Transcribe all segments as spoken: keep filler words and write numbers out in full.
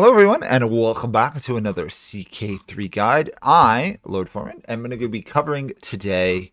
Hello everyone, and welcome back to another C K three guide. I, Lord Forwind, am going to be covering today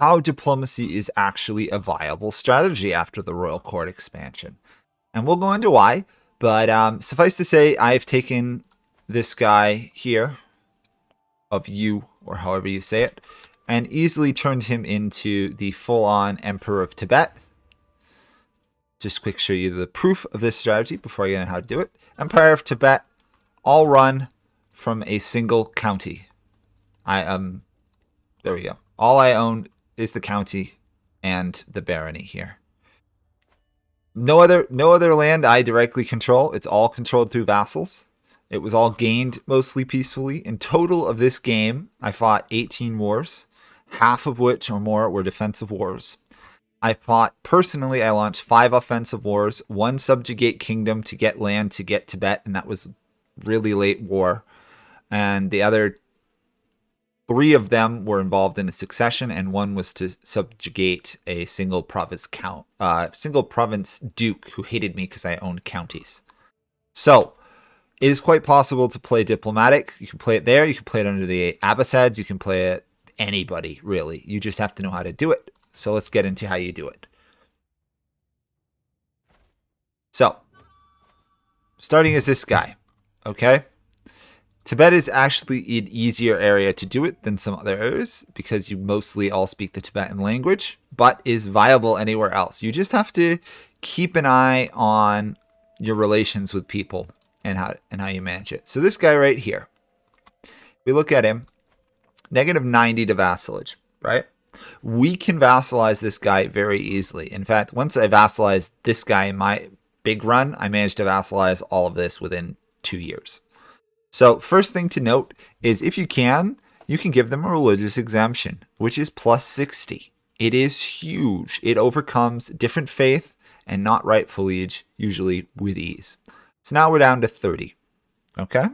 how diplomacy is actually a viable strategy after the Royal Court expansion. And we'll go into why, but um, suffice to say, I've taken this guy here, of you, or however you say it, and easily turned him into the full-on Emperor of Tibet. Just quick show you the proof of this strategy before I get into how to do it. Empire of Tibet, all run from a single county. I um, there we go. All I own is the county and the barony here. No other, no other land I directly control. It's all controlled through vassals. It was all gained mostly peacefully. In total of this game, I fought eighteen wars, half of which or more were defensive wars. I fought, personally, I launched five offensive wars, one subjugate kingdom to get land to get Tibet, and that was really late war. And the other three of them were involved in a succession, and one was to subjugate a single province count, uh, single province duke who hated me because I owned counties. So, it is quite possible to play diplomatic. You can play it there, you can play it under the Abbasids, you can play it anybody, really. You just have to know how to do it. So let's get into how you do it. So, starting as this guy, okay? Tibet is actually an easier area to do it than some other areas because you mostly all speak the Tibetan language, but is viable anywhere else. You just have to keep an eye on your relations with people and how, and how you manage it. So this guy right here, we look at him, negative ninety to vassalage, right? We can vassalize this guy very easily. In fact, once I vassalized this guy in my big run, I managed to vassalize all of this within two years. So first thing to note is if you can, you can give them a religious exemption, which is plus sixty. It is huge. It overcomes different faith and not rightful lineage, usually with ease. So now we're down to thirty, okay?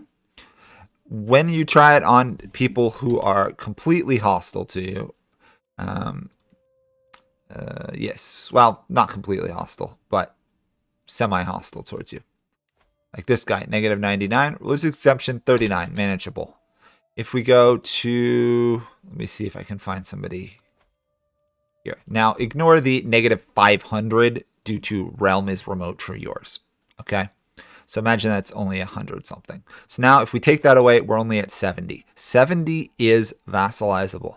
When you try it on people who are completely hostile to you, Um, uh, yes, well, not completely hostile, but semi-hostile towards you. Like this guy, negative ninety-nine, religious exemption thirty-nine, manageable. If we go to, let me see if I can find somebody here. Now, ignore the negative five hundred due to realm is remote for yours, okay? So imagine that's only one hundred something. So now if we take that away, we're only at seventy. seventy is vassalizable.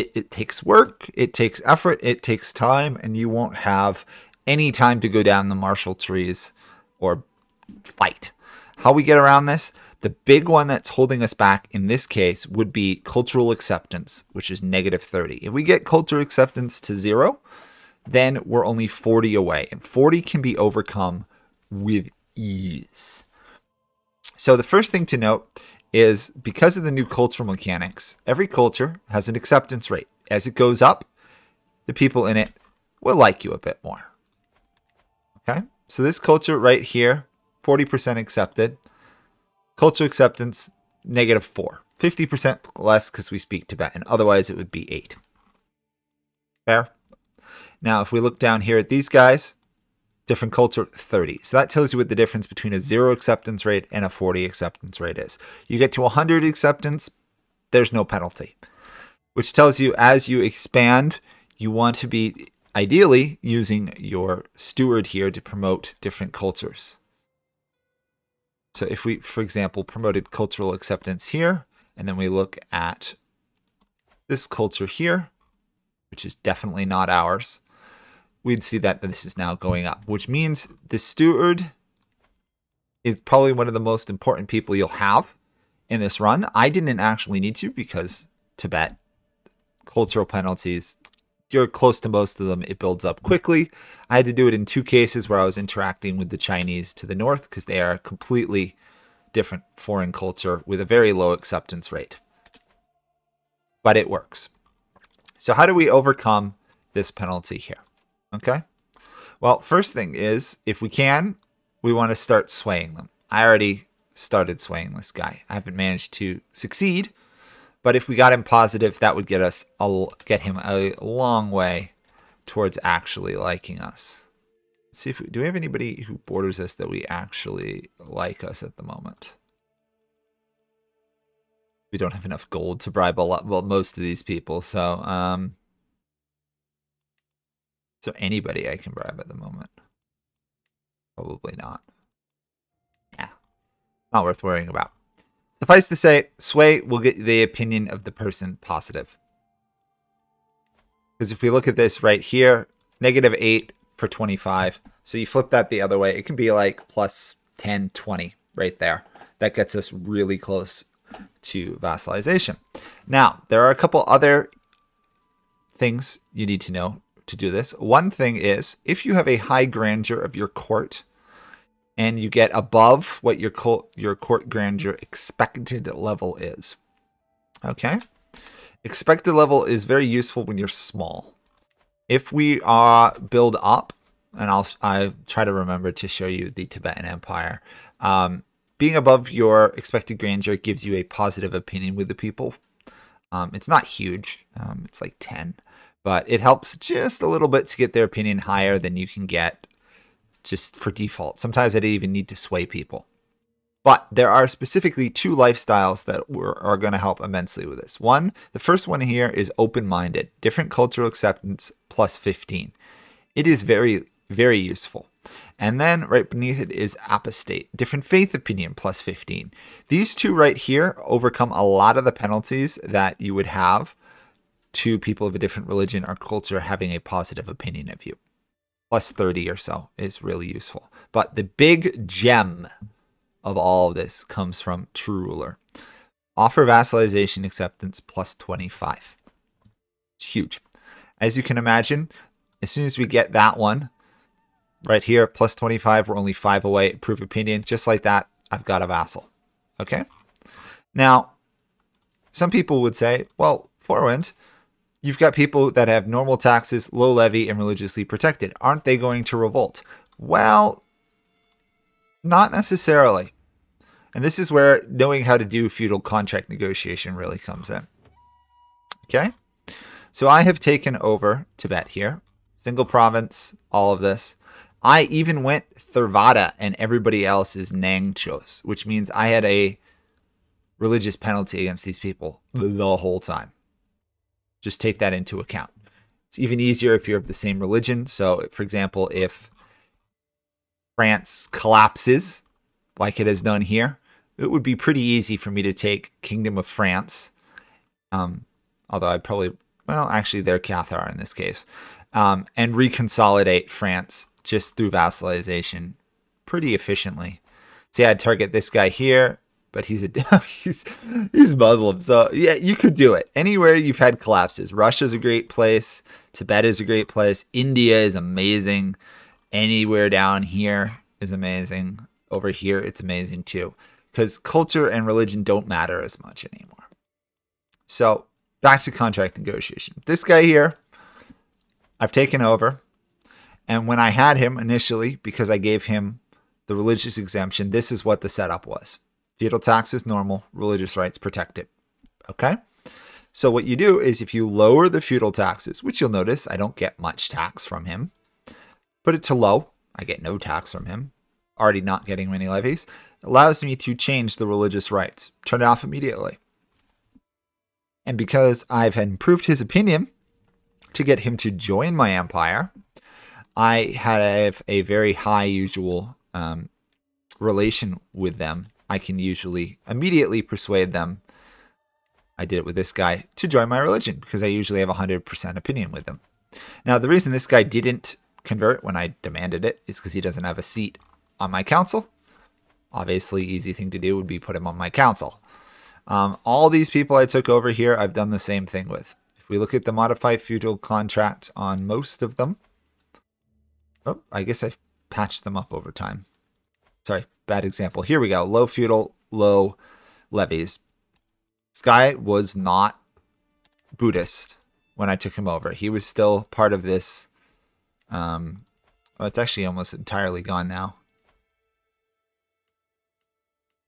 It, it takes work, it takes effort, it takes time, and you won't have any time to go down the martial trees or fight. How we get around this? The big one that's holding us back in this case would be cultural acceptance, which is negative thirty. If we get cultural acceptance to zero, then we're only forty away, and forty can be overcome with ease. So the first thing to note is because of the new cultural mechanics, every culture has an acceptance rate. As it goes up, the people in it will like you a bit more. Okay, so this culture right here, forty percent accepted. Culture acceptance, negative four. fifty percent less because we speak Tibetan. Otherwise, it would be eight. Fair? Now, if we look down here at these guys, different culture, thirty. So that tells you what the difference between a zero acceptance rate and a forty acceptance rate is. You get to one hundred acceptance, there's no penalty, which tells you as you expand, you want to be ideally using your steward here to promote different cultures. So if we, for example, promoted cultural acceptance here, and then we look at this culture here, which is definitely not ours, we'd see that this is now going up, which means the steward is probably one of the most important people you'll have in this run. I didn't actually need to because Tibet, cultural penalties, you're close to most of them. It builds up quickly. I had to do it in two cases where I was interacting with the Chinese to the north because they are a completely different foreign culture with a very low acceptance rate. But it works. So how do we overcome this penalty here? Okay, well, first thing is, if we can, we want to start swaying them. I already started swaying this guy. I haven't managed to succeed, but if we got him positive, that would get us a, get him a long way towards actually liking us. see if we, do we have anybody who borders us that we actually like us at the moment? We don't have enough gold to bribe a lot, well, most of these people. So, um, so anybody I can bribe at the moment, probably not. Yeah, not worth worrying about. Suffice to say, sway will get the opinion of the person positive. Because if we look at this right here, negative eight for twenty-five. So you flip that the other way, it can be like plus ten, twenty right there. That gets us really close to vassalization. Now, there are a couple other things you need to know to do this. One thing is, if you have a high grandeur of your court, and you get above what your court, your court grandeur expected level is. Okay? Expected level is very useful when you're small. If we are uh, build up, and I'll I try to remember to show you the Tibetan Empire, um, being above your expected grandeur gives you a positive opinion with the people. Um, it's not huge. Um, it's like ten. But it helps just a little bit to get their opinion higher than you can get just for default. Sometimes I didn't even need to sway people. But there are specifically two lifestyles that were, are going to help immensely with this. One, the first one here is open-minded. Different cultural acceptance plus fifteen. It is very, very useful. And then right beneath it is apostate. Different faith opinion plus fifteen. These two right here overcome a lot of the penalties that you would have to people of a different religion or culture having a positive opinion of you. Plus thirty or so is really useful. But the big gem of all of this comes from True Ruler. Offer vassalization acceptance plus twenty-five. It's huge. As you can imagine, as soon as we get that one, right here, plus twenty-five, we're only five away. Prove opinion. Just like that, I've got a vassal. Okay? Now, some people would say, well, Forwind, you've got people that have normal taxes, low levy, and religiously protected. Aren't they going to revolt? Well, not necessarily. And this is where knowing how to do feudal contract negotiation really comes in. Okay? So I have taken over Tibet here. Single province, all of this. I even went Theravada and everybody else is Nyangchos, which means I had a religious penalty against these people the whole time. Just take that into account. It's even easier if you're of the same religion. So, for example, if France collapses, like it has done here, it would be pretty easy for me to take Kingdom of France. Um, although I'd probably, well, actually they're Cathar in this case. Um, and reconsolidate France just through vassalization pretty efficiently. See, I'd target this guy here. But he's a he's he's Muslim, so yeah, you could do it. Anywhere you've had collapses, Russia's a great place, Tibet is a great place, India is amazing. Anywhere down here is amazing. Over here, it's amazing too, because culture and religion don't matter as much anymore. So back to contract negotiation. This guy here, I've taken over, and when I had him initially, because I gave him the religious exemption, this is what the setup was. Feudal tax is normal, religious rights protected. Okay? So what you do is if you lower the feudal taxes, which you'll notice I don't get much tax from him, put it to low, I get no tax from him, already not getting many levies, allows me to change the religious rights. Turn it off immediately. And because I've improved his opinion to get him to join my empire, I have a very high usual um, relation with them. I can usually immediately persuade them, I did it with this guy, to join my religion because I usually have one hundred percent opinion with them. Now, the reason this guy didn't convert when I demanded it is because he doesn't have a seat on my council. Obviously, easy thing to do would be put him on my council. Um, all these people I took over here, I've done the same thing with. If we look at the modified feudal contract on most of them, oh, I guess I've patched them up over time. Sorry, bad example. Here we go. Low feudal, low levies. This guy was not Buddhist when I took him over. He was still part of this. Um, well, it's actually almost entirely gone now.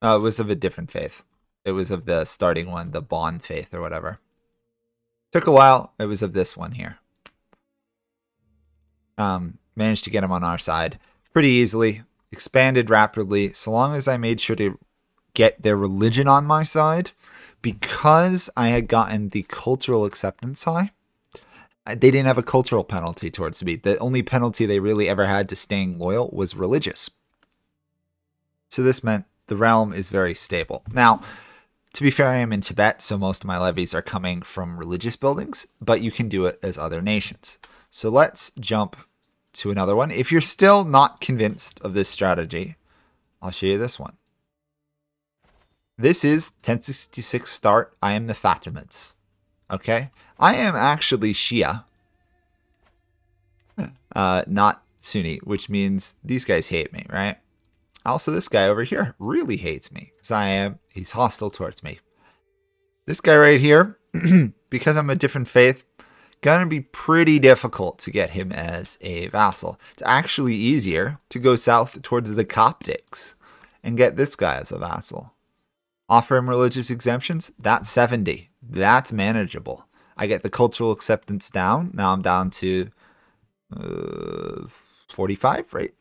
Uh, it was of a different faith. It was of the starting one, the Bon faith or whatever. Took a while. It was of this one here. Um, managed to get him on our side pretty easily, expanded rapidly, so long as I made sure to get their religion on my side, because I had gotten the cultural acceptance high. They didn't have a cultural penalty towards me. The only penalty they really ever had to staying loyal was religious. So this meant the realm is very stable. Now, to be fair, I am in Tibet, so most of my levies are coming from religious buildings, but you can do it as other nations. So let's jump to another one. If you're still not convinced of this strategy, I'll show you this one. This is ten sixty-six start. I am the Fatimids. Okay? I am actually Shia, uh, not Sunni, which means these guys hate me, right? Also, this guy over here really hates me because I am, he's hostile towards me. This guy right here, because I'm a different faith, gonna be pretty difficult to get him as a vassal. It's actually easier to go south towards the Coptics and get this guy as a vassal. Offer him religious exemptions, that's seventy. That's manageable. I get the cultural acceptance down. Now I'm down to uh, forty-five, right?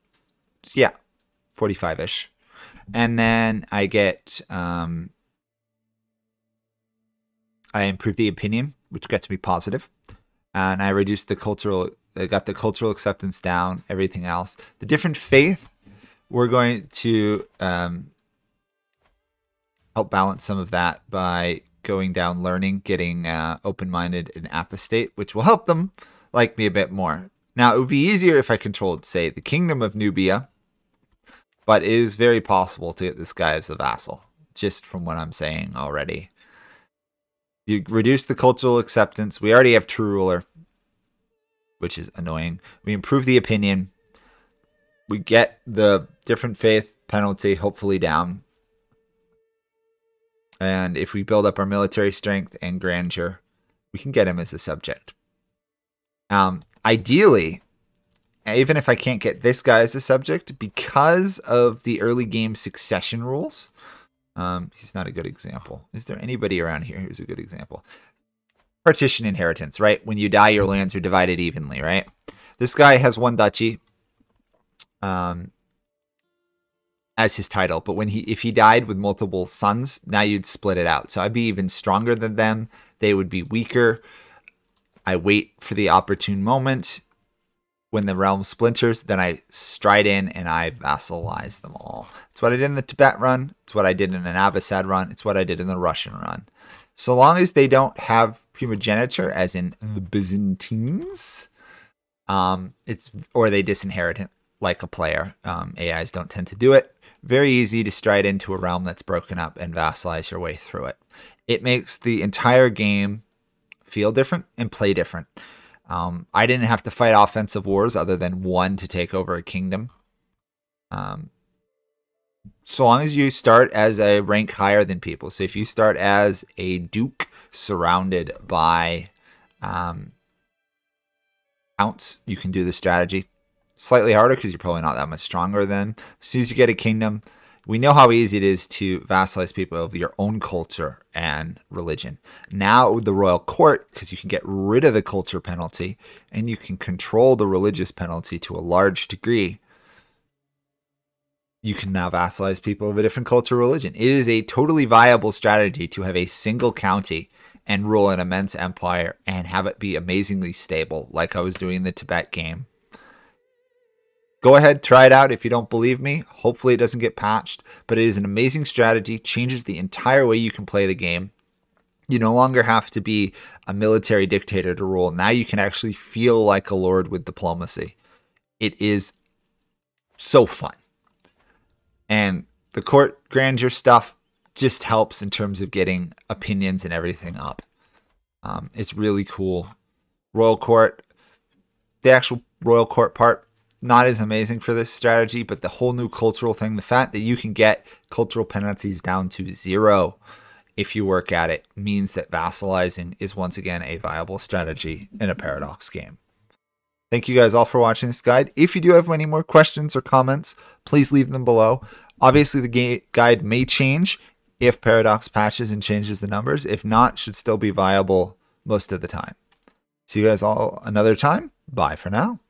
Yeah, forty-five-ish. And then I get, um, I improve the opinion, which gets me positive. And I reduced the cultural, I got the cultural acceptance down, everything else. The different faith, we're going to um, help balance some of that by going down learning, getting uh, open-minded and apostate, which will help them like me a bit more. Now, it would be easier if I controlled, say, the Kingdom of Nubia, but it is very possible to get this guy as a vassal, just from what I'm saying already. You reduce the cultural acceptance. We already have True Ruler, which is annoying. We improve the opinion. We get the different faith penalty hopefully down. And if we build up our military strength and grandeur, we can get him as a subject. Um, ideally, even if I can't get this guy as a subject, because of the early game succession rules, um, he's not a good example. Is there anybody around here who's a good example? Partition inheritance, right? When you die, your lands are divided evenly, right? This guy has one duchy Um. as his title, but when he if he died with multiple sons, now you'd split it out. So I'd be even stronger than them. They would be weaker. I wait for the opportune moment. When the realm splinters, then I stride in and I vassalize them all. It's what I did in the Tibet run. It's what I did in an Abbasid run. It's what I did in the Russian run. So long as they don't have primogeniture, as in the Byzantines, um, it's or they disinherit it like a player. Um, A Is don't tend to do it. Very easy to stride into a realm that's broken up and vassalize your way through it. It makes the entire game feel different and play different. Um, I didn't have to fight offensive wars other than one to take over a kingdom. Um, so long as you start as a rank higher than people. So if you start as a duke surrounded by um, counts, you can do this strategy. Slightly harder because you're probably not that much stronger then. As soon as you get a kingdom, we know how easy it is to vassalize people of your own culture and religion. Now with the royal court, because you can get rid of the culture penalty and you can control the religious penalty to a large degree, you can now vassalize people of a different culture or religion. It is a totally viable strategy to have a single county and rule an immense empire and have it be amazingly stable like I was doing in the Tibet game. Go ahead, try it out if you don't believe me. Hopefully it doesn't get patched, but it is an amazing strategy, changes the entire way you can play the game. You no longer have to be a military dictator to rule. Now you can actually feel like a lord with diplomacy. It is so fun. And the court grandeur stuff just helps in terms of getting opinions and everything up. Um, it's really cool. Royal court, the actual royal court part, not as amazing for this strategy, but the whole new cultural thing, the fact that you can get cultural penalties down to zero if you work at it, means that vassalizing is once again a viable strategy in a Paradox game. Thank you guys all for watching this guide. If you do have any more questions or comments, please leave them below. Obviously, the guide may change if Paradox patches and changes the numbers. If not, it should still be viable most of the time. See you guys all another time. Bye for now.